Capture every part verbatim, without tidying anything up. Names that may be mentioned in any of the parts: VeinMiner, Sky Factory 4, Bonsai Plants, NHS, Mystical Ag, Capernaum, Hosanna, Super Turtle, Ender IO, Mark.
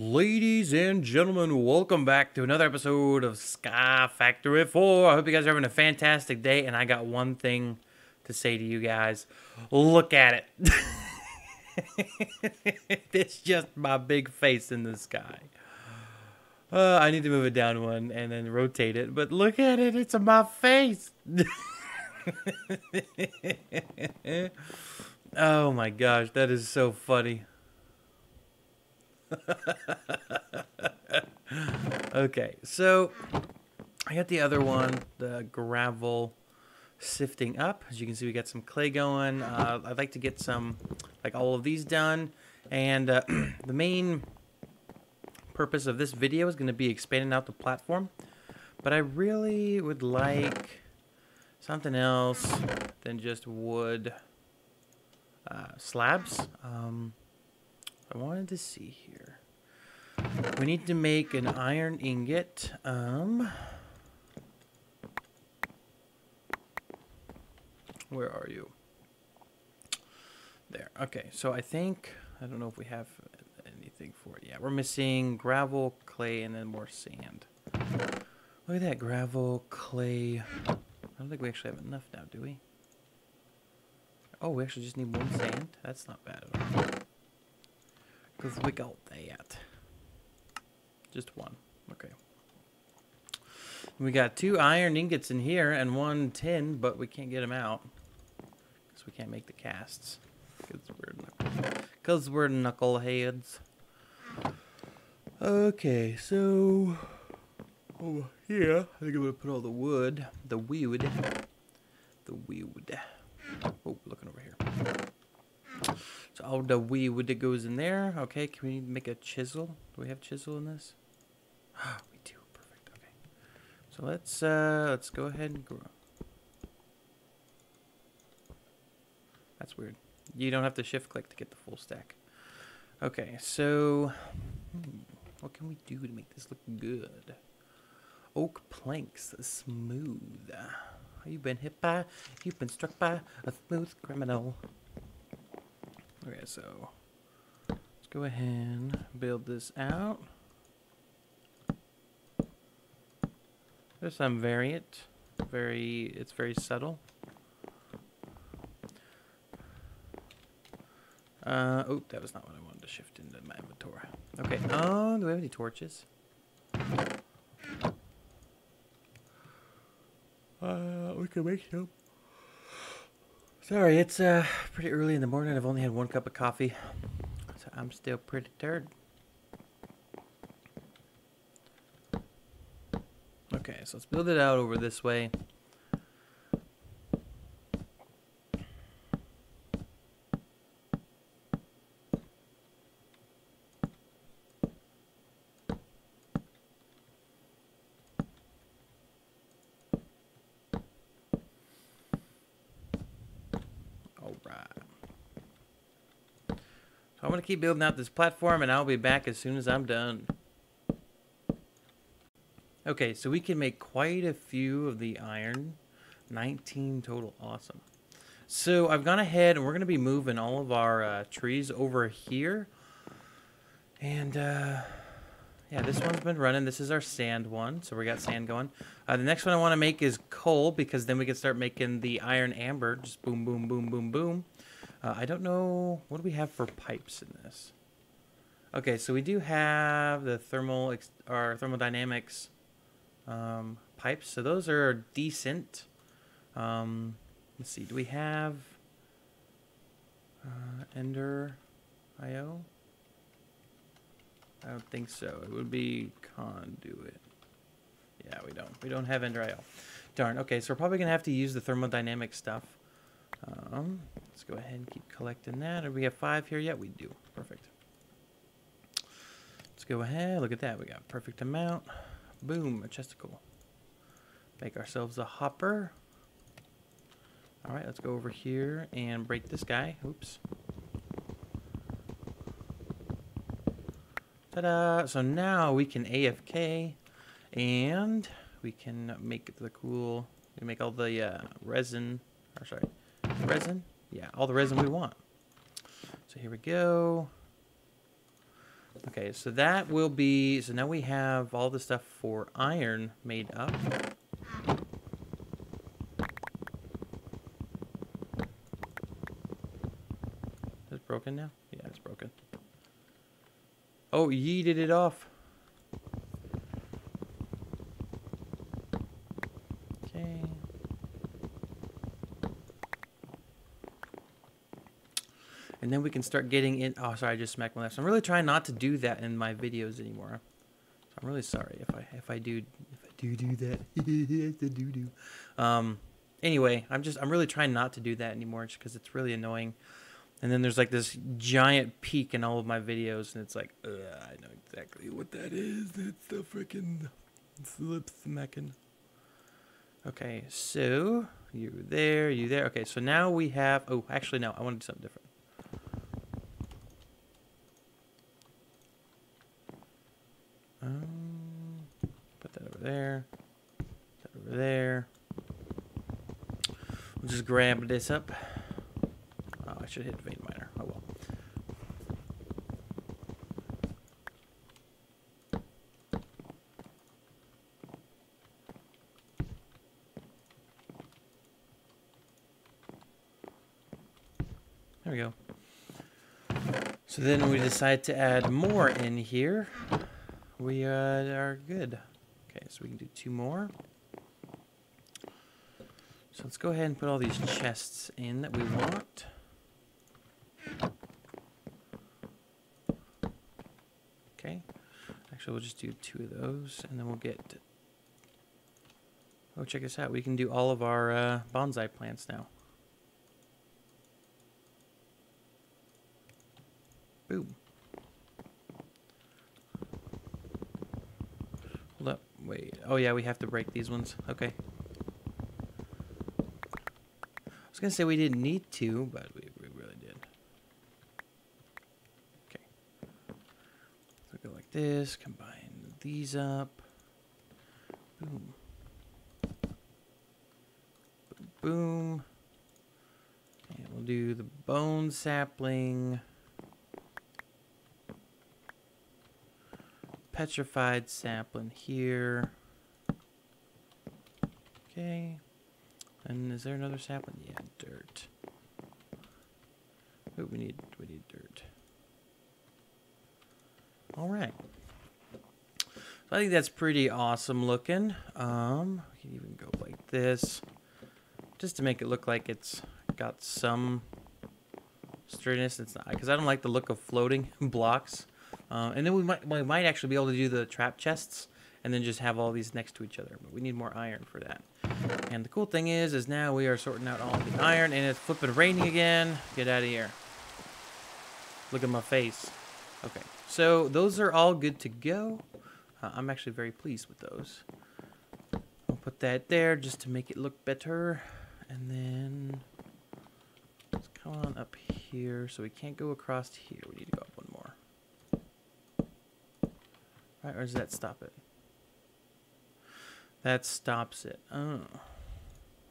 Ladies and gentlemen, welcome back to another episode of Sky Factory four. I hope you guys are having a fantastic day, and I got one thing to say to you guys. Look at it. It's just my big face in the sky. Uh, I need to move it down one and then rotate it, but look at it. It's my face. Oh my gosh, that is so funny. Okay, so I got the other one, the gravel sifting up. As you can see, we got some clay going. Uh, I'd like to get some, like all of these done. And uh, the main purpose of this video is going to be expanding out the platform. But I really would like something else than just wood uh, slabs. Um... I wanted to see here. We need to make an iron ingot. Um, where are you? There. Okay, so I think, I don't know if we have anything for it. Yeah, we're missing gravel, clay, and then more sand. Look at that, gravel, clay. I don't think we actually have enough now, do we? Oh, we actually just need one sand? That's not bad at all. Because we got that. Just one. Okay. We got two iron ingots in here and one tin, but we can't get them out. Because we can't make the casts. Because we're, knuckle Cause we're knuckleheads. Okay, so... over here, I think I'm going to put all the wood. The weed. The weed. Oh, looking over here. So all the weed that goes in there. Okay, can we make a chisel? Do we have chisel in this? Ah, we do. Perfect. Okay. So let's uh, let's go ahead and grow. That's weird. You don't have to shift click to get the full stack. Okay, so hmm, what can we do to make this look good? Oak planks, smooth. You've been hit by. You've been struck by a smooth criminal. Okay, so let's go ahead and build this out. There's some variant, very it's very subtle. Uh, oh, that was not what I wanted to shift into my inventory. Okay, oh, do we have any torches? Uh, we can make some. Sorry, it's uh, pretty early in the morning. I've only had one cup of coffee, so I'm still pretty tired. Okay, so let's build it out over this way. I'm going to keep building out this platform, and I'll be back as soon as I'm done. Okay, so we can make quite a few of the iron. nineteen total. Awesome. So I've gone ahead, and we're going to be moving all of our uh, trees over here. And, uh, yeah, this one's been running. This is our sand one, so we got sand going. Uh, the next one I want to make is coal, because then we can start making the iron amber. Just boom, boom, boom, boom, boom. Uh, I don't know, what do we have for pipes in this? Okay, so we do have the thermal, ex or thermodynamics um, pipes. So those are decent. Um, let's see, do we have uh, Ender I O? I don't think so. It would be conduit. Yeah, we don't. We don't have Ender I O. Darn, okay, so we're probably going to have to use the thermodynamic stuff. Um, let's go ahead and keep collecting that. Do we have five here yet? Yeah, we do. Perfect. Let's go ahead. Look at that. We got perfect amount. Boom. A chesticle. Make ourselves a hopper. All right. Let's go over here and break this guy. Oops. Ta-da. So now we can A F K and we can make the cool, we make all the uh, resin, or sorry. Resin, yeah, all the resin we want. So here we go. Okay, so that will be, so now we have all the stuff for iron made up. Is it broken now? Yeah, it's broken. Oh, yeeted it off. Okay. And then we can start getting in. Oh, sorry, I just smacked my left. So I'm really trying not to do that in my videos anymore. So I'm really sorry if I if I do if I do do that. do do. Um. Anyway, I'm just I'm really trying not to do that anymore, just because it's really annoying. And then there's like this giant peak in all of my videos, and it's like, ugh, I know exactly what that is. It's the freaking slip smacking. Okay, so you there, you there. Okay, so now we have. Oh, actually, no, I want to do something different. Um, put that over there. Put that over there. We'll just grab this up. Oh, I should hit VeinMiner. Oh well. There we go. So then we decide to add more in here. We uh, are good. Okay, so we can do two more. So let's go ahead and put all these chests in that we want. Okay. Actually, we'll just do two of those, and then we'll get... Oh, check this out. We can do all of our uh, bonsai plants now. Boom. Hold up. Wait. Oh, yeah, we have to break these ones. Okay. I was going to say we didn't need to, but we, we really did. Okay. So go like this. Combine these up. Boom. Boom. And we'll do the bone sapling. Petrified sapling here. Okay. And is there another sapling? Yeah, dirt. Oh, we need we need dirt. All right. So I think that's pretty awesome looking. Um, we can even go like this, just to make it look like it's got some sturdiness. It's not, because I don't like the look of floating blocks. Uh, and then we might we might actually be able to do the trap chests and then just have all these next to each other. But we need more iron for that. And the cool thing is, is now we are sorting out all the iron, and it's flipping raining again. Get out of here. Look at my face. Okay, so those are all good to go. Uh, I'm actually very pleased with those. I'll put that there just to make it look better. And then let's come on up here. So we can't go across here. We need to go up one more. Right, or does that stop it? That stops it. Oh.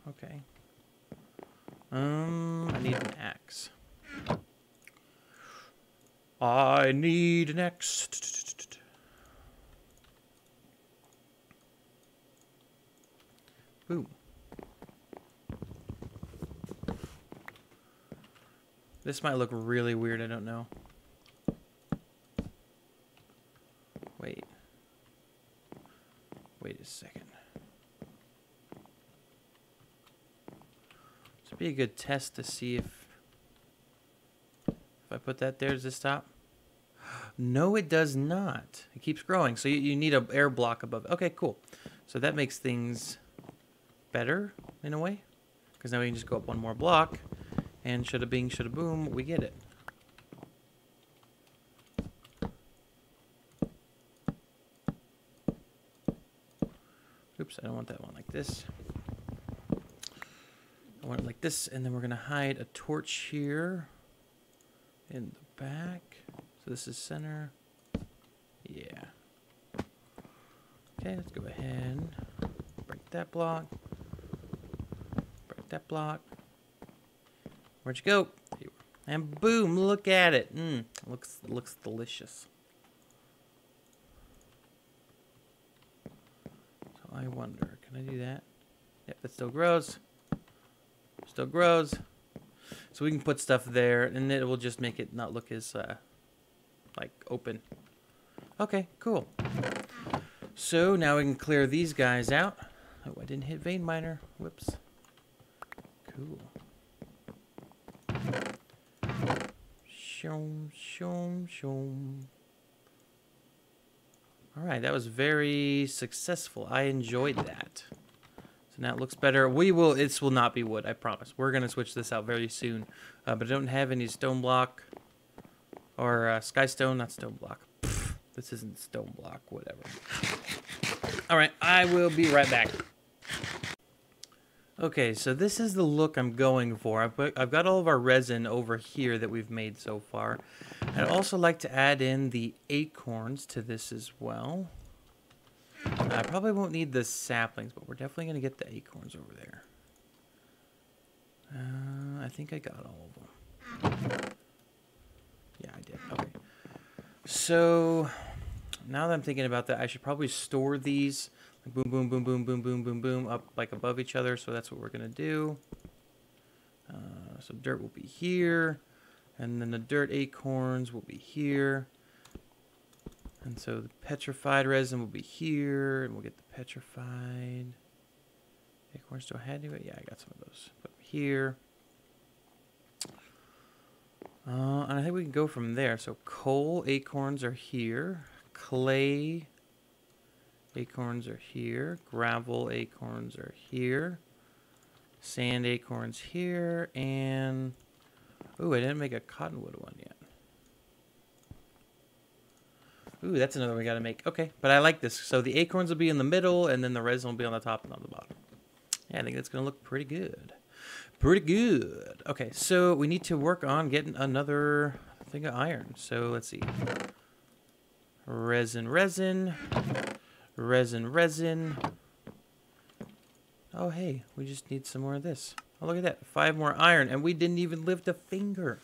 Okay. Um, I need an axe. I need an axe. Boom. This might look really weird, I don't know. Wait. Wait a second. This would be a good test to see if if I put that there, does it stop? No, it does not. It keeps growing. So you, you need an air block above it. Okay, cool. So that makes things better in a way. Because now we can just go up one more block and shoulda bing, shoulda boom, we get it. Oops, I don't want that one like this. I want it like this, and then we're going to hide a torch here in the back. So this is center. Yeah. Okay, let's go ahead. Break that block. Break that block. Where'd you go? And boom, look at it. Mm, looks looks delicious. I wonder, can I do that? Yep, that still grows. Still grows. So we can put stuff there, and it will just make it not look as, uh, like, open. Okay, cool. So now we can clear these guys out. Oh, I didn't hit VeinMiner. Whoops. Cool. Shoom, shoom, shoom. All right, that was very successful. I enjoyed that. So now it looks better. We will, this will not be wood, I promise. We're gonna switch this out very soon. Uh, but I don't have any stone block or uh, sky stone, not stone block. Pfft, this isn't stone block, whatever. All right, I will be right back. Okay, so this is the look I'm going for. I've, put, I've got all of our resin over here that we've made so far. I'd also like to add in the acorns to this as well. I probably won't need the saplings, but we're definitely going to get the acorns over there. Uh, I think I got all of them. Yeah, I did. Okay. So, now that I'm thinking about that, I should probably store these. Boom, boom, boom, boom, boom, boom, boom, boom, up like above each other. So that's what we're going to do. Uh, so dirt will be here. And then the dirt acorns will be here. And so the petrified resin will be here. And we'll get the petrified acorns. Do I have to do it? Yeah, I got some of those. Put them here. Uh, and I think we can go from there. So coal acorns are here. Clay acorns are here, gravel acorns are here, sand acorns here, and ooh, I didn't make a cottonwood one yet. Ooh, that's another one we gotta make. Okay, but I like this. So the acorns will be in the middle, and then the resin will be on the top and on the bottom. Yeah, I think that's gonna look pretty good. Pretty good. Okay, so we need to work on getting another thing of iron. So let's see. Resin, resin. Resin, resin. Oh, hey, we just need some more of this. Oh, look at that. Five more iron, and we didn't even lift a finger.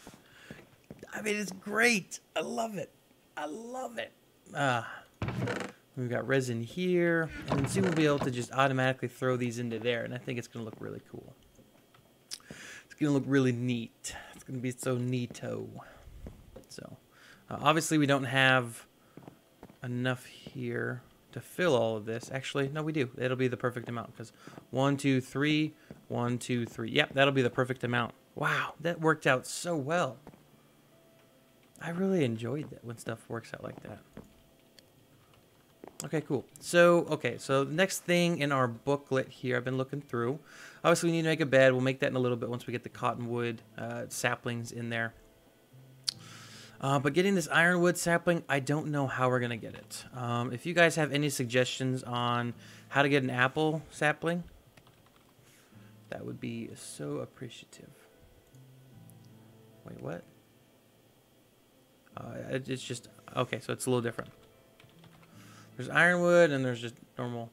I mean, it's great. I love it. I love it. Ah, we've got resin here, and then soon we'll be able to just automatically throw these into there, and I think it's going to look really cool. It's going to look really neat. It's going to be so neato. So, uh, obviously, we don't have enough here to fill all of this. Actually, no, we do. It'll be the perfect amount because one, two, three, one, two, three. Yep, that'll be the perfect amount. Wow, that worked out so well. I really enjoyed that when stuff works out like that. Okay, cool. So, okay, so the next thing in our booklet here, I've been looking through. Obviously, we need to make a bed. We'll make that in a little bit once we get the cottonwood uh, saplings in there. Uh, but getting this ironwood sapling, I don't know how we're going to get it. Um, if you guys have any suggestions on how to get an apple sapling, that would be so appreciative. Wait, what? Uh, it, it's just, okay, so it's a little different. There's ironwood and there's just normal.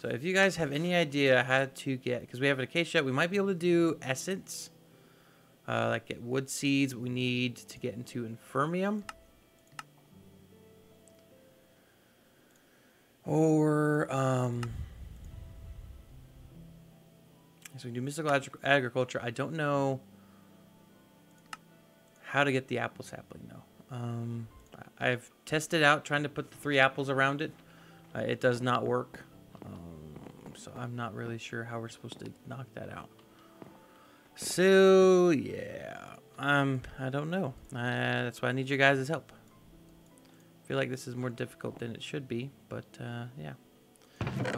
So if you guys have any idea how to get, because we have an acacia, we might be able to do essence. Uh, like get wood seeds we need to get into infirmium. Or, um... so we do mystical ag agriculture. I don't know how to get the apple sapling, though. Um, I've tested out trying to put the three apples around it. Uh, it does not work. Um, so I'm not really sure how we're supposed to knock that out. So, yeah, um, I don't know. Uh, that's why I need your guys' help. I feel like this is more difficult than it should be, but, uh, yeah.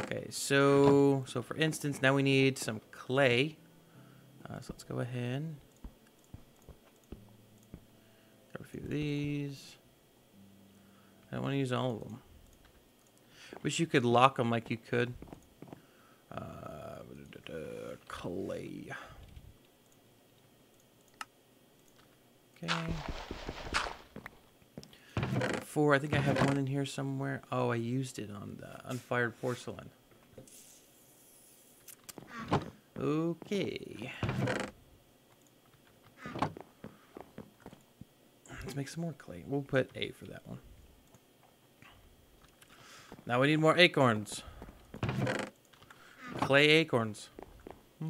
Okay, so, so for instance, now we need some clay. Uh, so let's go ahead. Grab a few of these. I don't want to use all of them. Wish you could lock them like you could. Uh, clay. Four. I think I have one in here somewhere. Oh, I used it on the unfired porcelain. Okay. Let's make some more clay. We'll put A for that one. Now we need more acorns. clay acorns. Okay,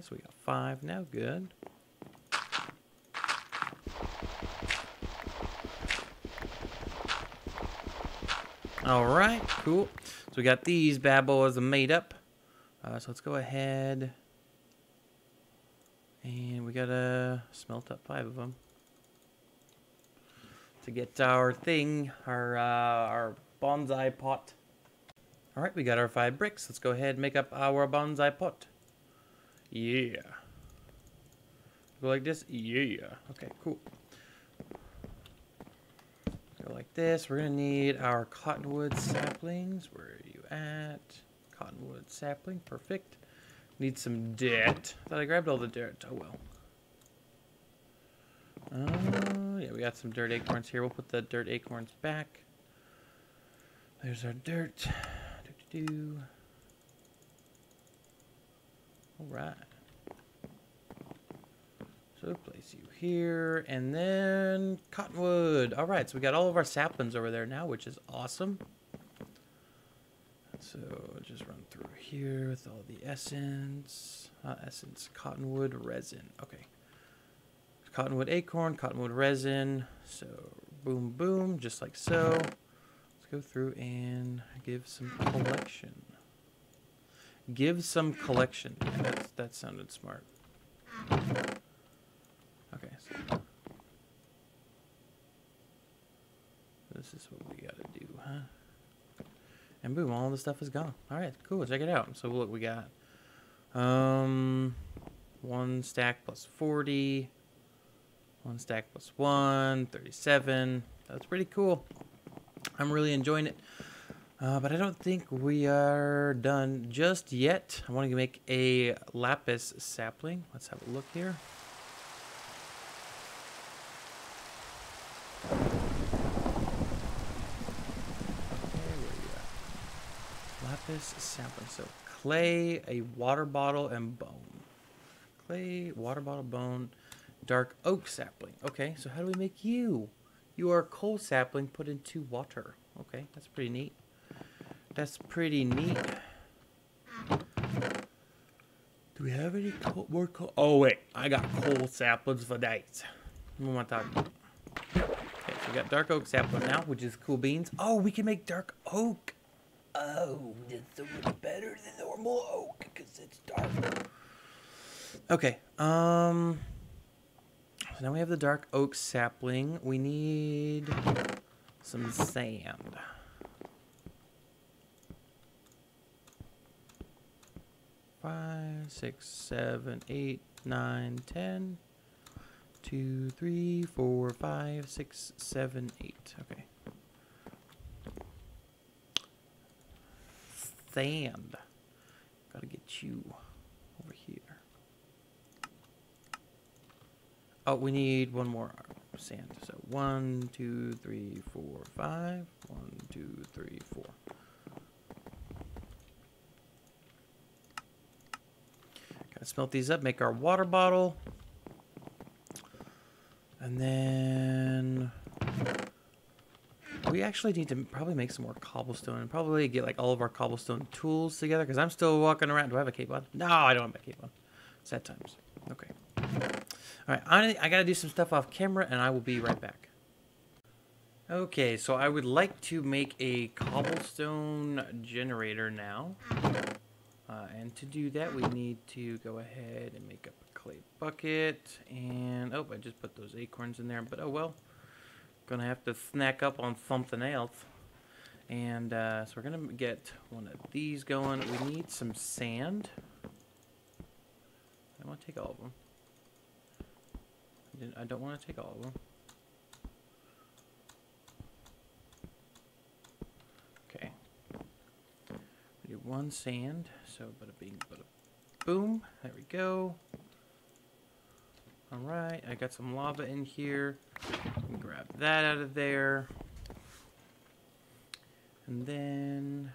so we got five now. Good. All right, cool. So we got these bad boys made up. Uh, so let's go ahead. And we gotta smelt up five of them to get our thing, our uh, our bonsai pot. All right, we got our five bricks. Let's go ahead and make up our bonsai pot. Yeah. Go like this. Yeah. Okay, cool. Go like this. We're gonna need our cottonwood saplings. Where are you at? Cottonwood sapling. Perfect. Need some dirt. I thought I grabbed all the dirt. Oh well. Uh, yeah, we got some dirt acorns here. We'll put the dirt acorns back. There's our dirt. Do, do, do. All right. So place you here, and then cottonwood. All right, so we got all of our saplings over there now, which is awesome. So just run through here with all the essence, uh, essence, cottonwood resin. Okay, cottonwood acorn, cottonwood resin. So boom, boom, just like so. Let's go through and give some collection. Give some collection. Yeah, that's, that sounded smart. Okay. So this is what we gotta do, huh? And boom, all the stuff is gone. All right, cool. Check it out. So look, we got um, one stack plus forty, one stack plus one, thirty-seven. That's pretty cool. I'm really enjoying it. Uh, but I don't think we are done just yet. I want to make a lapis sapling. Let's have a look here. Sapling. So clay, a water bottle, and bone. Clay, water bottle, bone, dark oak sapling. Okay, so how do we make you? You are a coal sapling put into water. Okay, that's pretty neat. That's pretty neat. Do we have any coal, more coal? Oh, wait. I got coal saplings for days. What am I talking about? Okay, so we got dark oak sapling now, which is cool beans. Oh, we can make dark oak. Oh, that's so much better than normal oak because it's dark. Okay, um, so now we have the dark oak sapling. We need some sand. Five, six, seven, eight, nine, ten, two, three, four, five, six, seven, eight. Okay. Sand. Gotta get you over here. Oh, we need one more sand. So one, two, three, four, five. One, two, three, four. Gotta smelt these up, make our water bottle. And then we actually need to probably make some more cobblestone and probably get like all of our cobblestone tools together because I'm still walking around. Do I have a cape on? No, I don't have a cape on. It's at times. Okay. All right. I, I got to do some stuff off camera and I will be right back. Okay. So I would like to make a cobblestone generator now. Uh, and to do that, we need to go ahead and make up a clay bucket. And oh, I just put those acorns in there, but oh well. Gonna have to snack up on something else, and uh, so we're gonna get one of these going. We need some sand. I want to take all of them. I, didn't, I don't want to take all of them. Okay. We do one sand. So bada bing, bada boom. There we go. All right. I got some lava in here. Grab that out of there, and then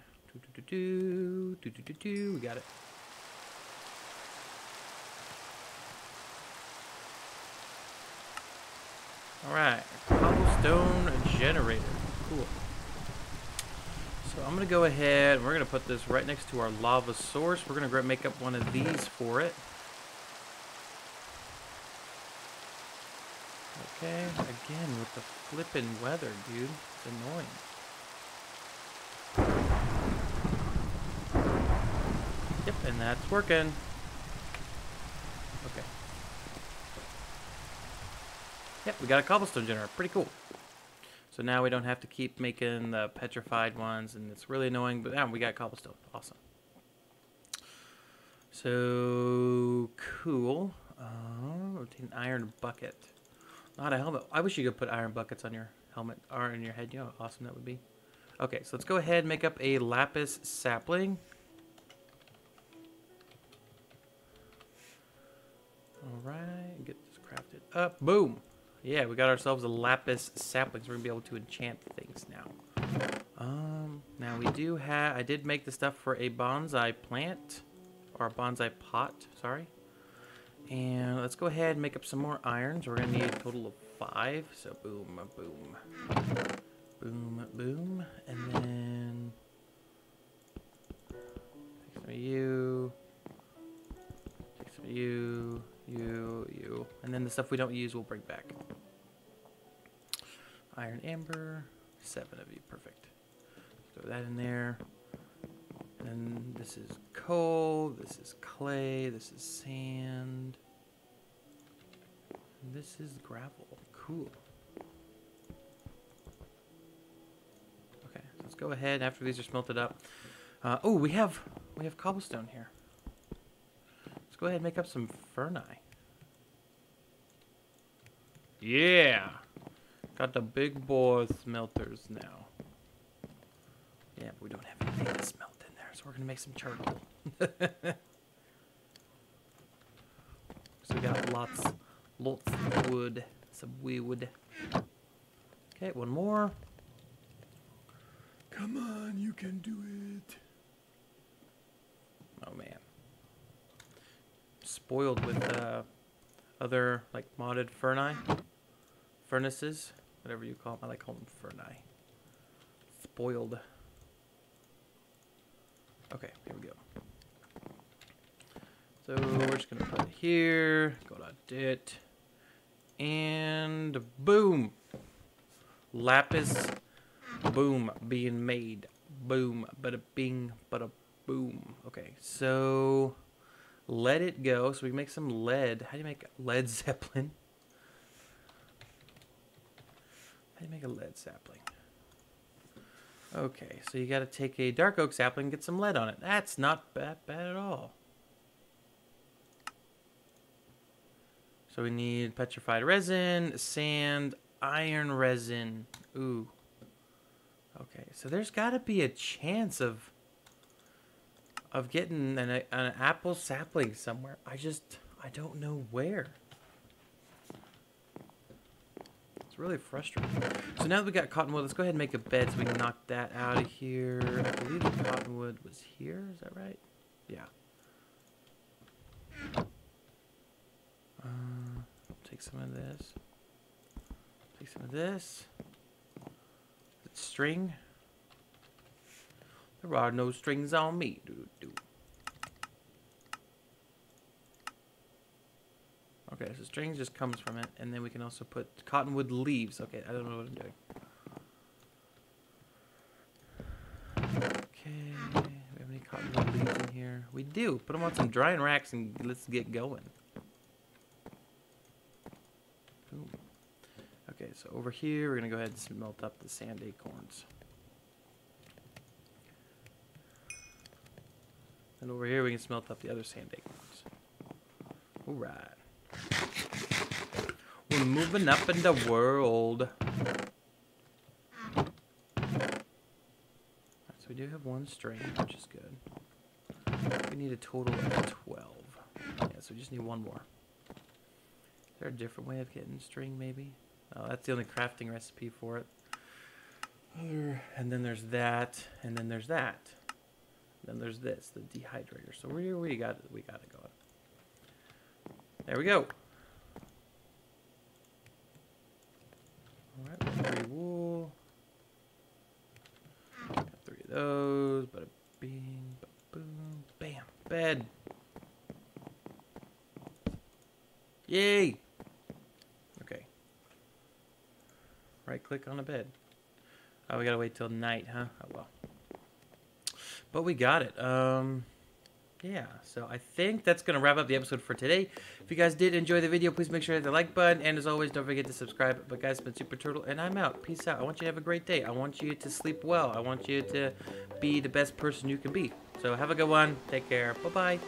do do do do do do do. We got it. All right, cobblestone generator. Cool. So I'm going to go ahead, we're going to put this right next to our lava source. We're going to make up one of these for it. Okay, again with the flippin' weather, dude. It's annoying. Yep, and that's working. Okay. Yep, we got a cobblestone generator. Pretty cool. So now we don't have to keep making the petrified ones, and it's really annoying, but now we got cobblestone. Awesome. So cool. Uh, rotate an iron bucket. Not a helmet. I wish you could put iron buckets on your helmet or on your head. You know how awesome that would be. Okay, so let's go ahead and make up a lapis sapling. All right, get this crafted up. Boom. Yeah, we got ourselves a lapis sapling. So we're going to be able to enchant things now. Um, now we do have... I did make the stuff for a bonsai plant. Or a bonsai pot, sorry. And let's go ahead and make up some more irons. We're going to need a total of five. So boom, boom. Boom, boom. And then... take some of you. Take some of you. You, you. And then the stuff we don't use we'll bring back. Iron amber. Seven of you. Perfect. Throw that in there. And this is coal, this is clay, this is sand, and this is gravel. Cool. Okay, let's go ahead after these are smelted up. Uh, oh, we have we have cobblestone here. Let's go ahead and make up some ferni. Yeah, got the big boy smelters now. Yeah, but we don't have anything to smelt. So we're gonna make some turtle. So we got lots, lots of wood, some wood. Okay, one more. Come on, you can do it. Oh man, spoiled with uh, other like modded ferni, furnaces, whatever you call them. I like call them ferni. Spoiled. Okay, here we go. So we're just gonna put it here, go to it, and boom! Lapis, boom, being made. Boom, bada bing, bada boom. Okay, so let it go. So we make some lead. How do you make lead sapling? How do you make a lead sapling? Okay, so you got to take a dark oak sapling and get some lead on it. That's not bad, bad at all. So we need petrified resin, sand, iron resin. Ooh. Okay, so there's got to be a chance of of getting an, an apple sapling somewhere. I just, I don't know where. Really frustrating. So now that we got cottonwood, let's go ahead and make a bed so we can knock that out of here. I believe the cottonwood was here. Is that right? Yeah. Uh, take some of this. Take some of this. It's string. There are no strings on me, dude. dude. Okay, so strings just comes from it, and then we can also put cottonwood leaves. Okay, I don't know what I'm doing. Okay, do we have any cottonwood leaves in here? We do. Put them on some drying racks, and let's get going. Ooh. Okay, so over here, we're going to go ahead and smelt up the sand acorns. And over here, we can smelt up the other sand acorns. All right. We're moving up in the world. So we do have one string, which is good. We need a total of twelve. Yeah, so we just need one more. Is there a different way of getting string, maybe? Oh, that's the only crafting recipe for it. And then there's that, and then there's that. And then there's this, the dehydrator. So we we got we got it going. There we go. All right, three wool. Got three of Yay! Okay. Right click on a bed. Oh, we gotta wait till night, huh? Oh, well. But we got it. Um... Yeah, so I think that's going to wrap up the episode for today. If you guys did enjoy the video, please make sure to hit the like button. And as always, don't forget to subscribe. But guys, it's been Super Turtle, and I'm out. Peace out. I want you to have a great day. I want you to sleep well. I want you to be the best person you can be. So have a good one. Take care. Bye-bye.